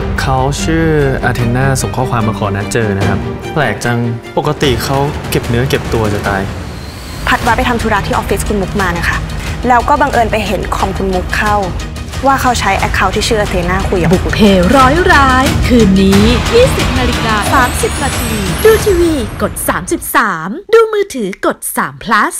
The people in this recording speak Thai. คเขาชื่ออาเทน่าส่งข้อความมาขอนัดเจอนะครับแปลกจังปกติเขาเก็บเนื้อเก็บตัวจะตายพัดว่าไปทำธุระที่ออฟฟิศคุณมุกมานะคะแล้วก็บังเอิญไปเห็นคอมคุณมุกเข้าว่าเขาใช้แอคเคาท์ที่ชื่ออาเทน่าคุยกับบุพเพร้อยร้ายคืนนี้ 20:30 น.ดูทีวีกด 3.3 ดูมือถือกด3 plus